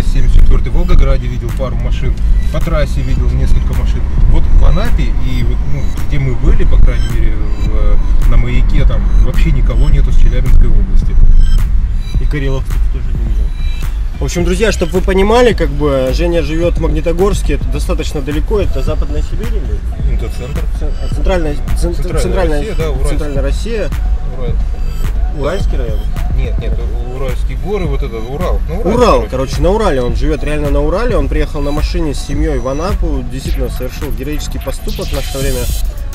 ЕС-74 в Волгограде видел пару машин, по трассе видел несколько машин. Вот в Анапе и вот, ну, где мы были, по крайней мере, на маяке, там вообще никого нету с Челябинской области. И Карилов тоже не видел. В общем, друзья, чтобы вы понимали, как бы Женя живет в Магнитогорске, это достаточно далеко, это Западная Сибирь или? Это центр. Центральная Россия, да, Центральная Россия. Уральский район? Нет, нет, Уральские горы, вот это Урал. Урал, короче, на Урале, он живет реально на Урале, он приехал на машине с семьей в Анапу, действительно совершил героический поступок в наше время,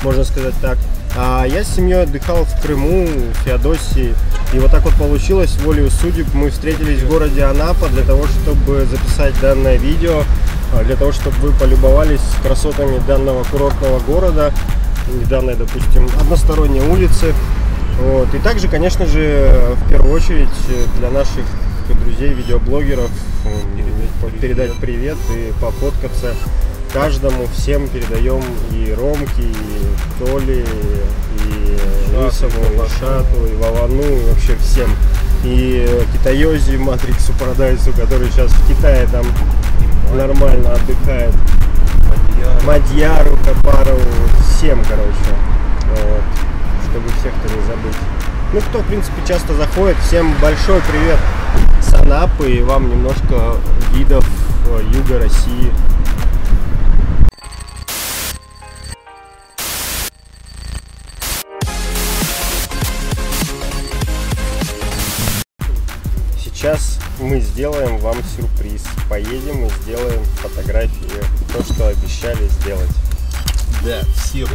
можно сказать так. А я с семьей отдыхал в Крыму, в Феодосии, и вот так вот получилось, волею судеб мы встретились в городе Анапа для того, чтобы записать данное видео, для того, чтобы вы полюбовались красотами данного курортного города, и данной, допустим, односторонней улицы. Вот. И также, конечно же, в первую очередь для наших друзей, видеоблогеров передать привет и пофоткаться каждому. Всем передаем и Ромке, и Толе, и Лисову, и Лошату, и Вавану, и вообще всем. И Китайозе, Матриксу Парадайсу, который сейчас в Китае там нормально отдыхает. Мадьяру Капару, всем, короче. Вот. Чтобы всех кто не забыть. Ну, кто, в принципе, часто заходит, всем большой привет с Анапы и вам немножко видов юга России. Сейчас мы сделаем вам сюрприз. Поедем и сделаем фотографии, то, что обещали сделать. Да, всем.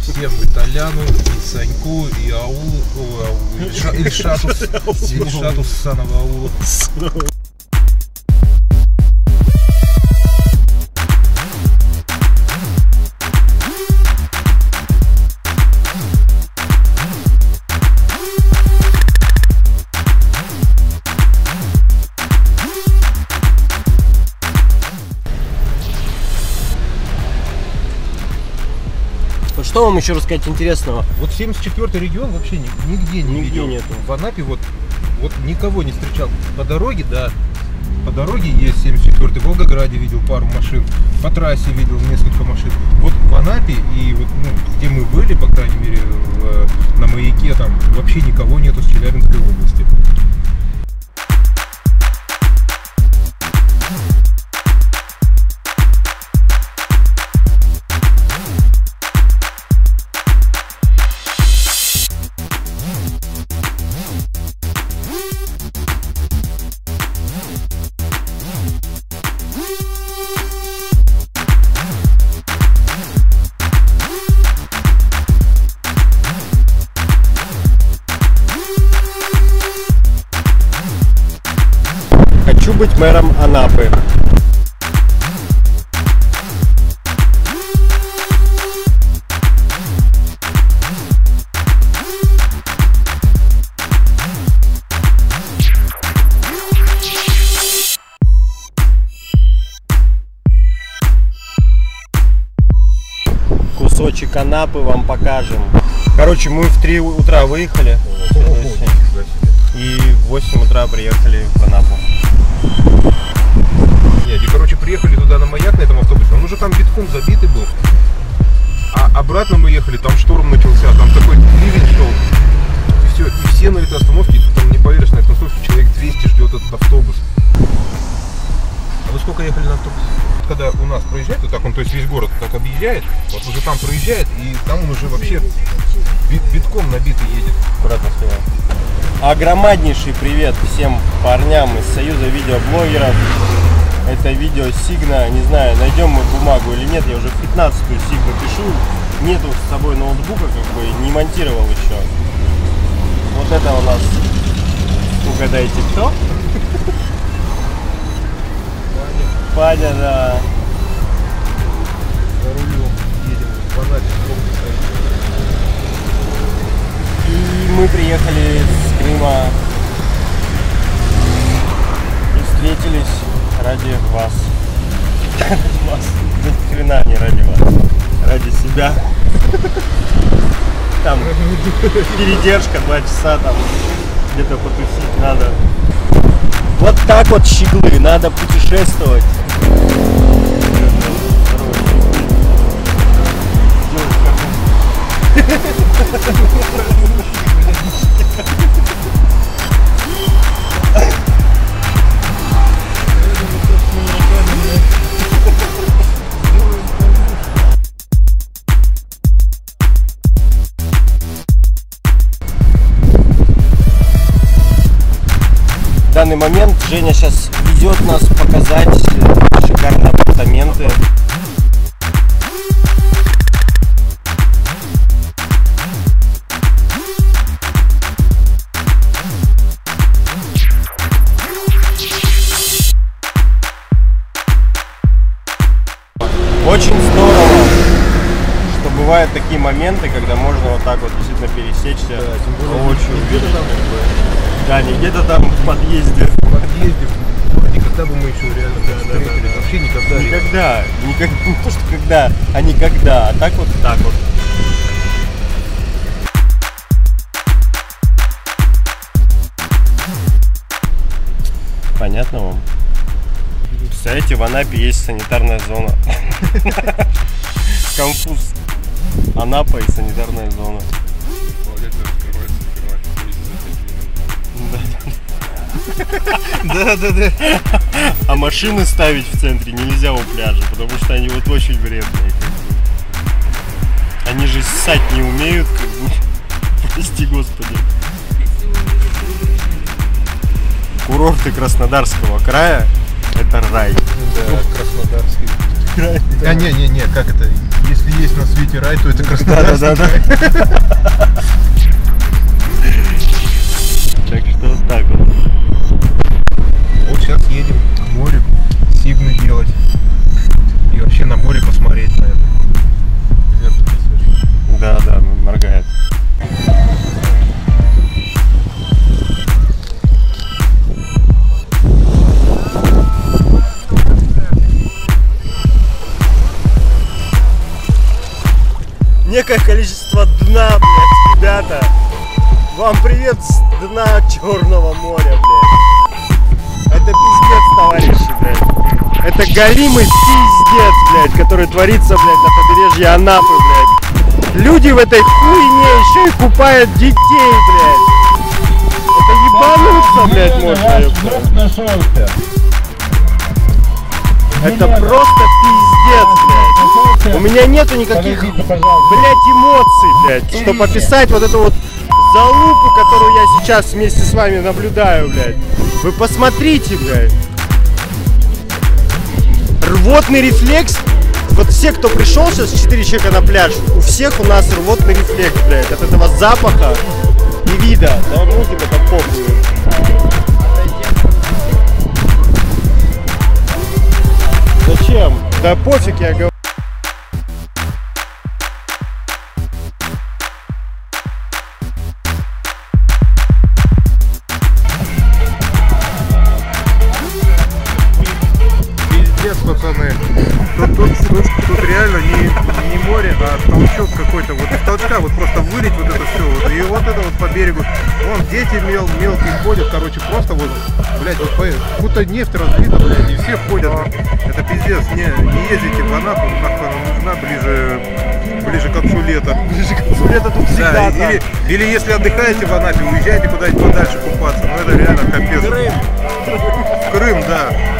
Всем и Таляну, и Саньку, и Аулу, и Шатус Санова Аула. Что вам еще рассказать интересного? Вот 74-й регион вообще нигде не видел. Нету. В Анапе вот никого не встречал. По дороге, да, по дороге есть 74-й, в Волгограде видел пару машин, по трассе видел несколько машин. Вот в Анапе и вот, ну, где мы были, по крайней мере, на маяке, там вообще никого нету с Челябинской области. Быть мэром Анапы. Кусочек Анапы вам покажем. Короче, мы в 3 утра выехали и в 8 утра приехали в Анапу. Нет, и, короче, приехали туда на маяк на этом автобусе, он уже там битком забитый был. А обратно мы ехали, там шторм начался, там такой ливень шел. И все на этой остановке, там не поверишь, на этой остановке человек 200 ждет этот автобус. А вы сколько ехали на автобусе? Когда у нас проезжает, вот так он, то есть весь город так объезжает, вот уже там проезжает, и там он уже вообще битком набитый едет. Аккуратно снимаем. Огромнейший привет всем парням из Союза видеоблогеров. Это видео Сигна, не знаю, найдем мы бумагу или нет, я уже 15-ю Сигну пишу, нету с собой ноутбука, как бы не монтировал еще. Вот это у нас, угадайте кто? Паня, да. За рулем едем, в Анапе. И мы приехали с Крыма и встретились ради вас. Ради вас. Да ни хрена не ради вас. Ради себя. Там передержка 2 часа, там где-то потусить надо. Вот так вот, щеглы, надо путешествовать. В данный момент Женя сейчас ведет нас показать шикарные апартаменты. Очень здорово, что бывают такие моменты, когда можно вот так вот действительно пересечься. Да, не где-то там в подъезде. В подъезде, никогда бы мы еще реально встретили. Вообще никогда. Никогда. Не то, что когда, а никогда. А так вот, так вот. Понятно вам? Представляете, в Анапе есть санитарная зона. Компус Анапа и санитарная зона. Да. А машины ставить в центре нельзя у пляжа, потому что они вот очень вредные. Они же ссать не умеют, как бы. Прости господи. Курорты Краснодарского края — это рай. Да, Краснодарский край. Да не, как это? Если есть на свете рай, то это Краснодарский край. Так что вот так вот. Вот сейчас едем к морю Сигну делать. И вообще на море посмотреть на это. Да, моргает. Некое количество дна, блядь, ребята. Вам привет с дна Черного моря, блядь. Это пиздец, товарищи, блядь. Это горимый пиздец, блядь, который творится, блядь, на побережье Анапы, блядь. Люди в этой хуйне еще и купают детей, блядь. Это ебануться, блядь, можно. Это просто пиздец, блядь. У меня нету никаких, блядь, эмоций, блядь, чтобы описать вот эту вот залупу, которую я сейчас вместе с вами наблюдаю, блядь. Вы посмотрите, блядь. Рвотный рефлекс. Вот все, кто пришел сейчас, 4 человека на пляж, у всех у нас рвотный рефлекс, блядь, от этого запаха и вида. Да, руки-то как помню. Зачем? Да пофиг, я говорю. Пацаны, тут реально не море, а толчок какой-то, вот из толчка вот просто вылить вот это все, вот, и вот это вот по берегу, вон дети мелкие ходят, короче, просто вот, блядь, вот будто нефть разлита, блядь, и все ходят, это пиздец, не ездите в Анапу, нужна ближе к концу лета. Ближе к концу лета тут всегда, да. Или если отдыхаете в Анапе, уезжайте куда-нибудь подальше купаться, ну это реально капец. В Крым, да.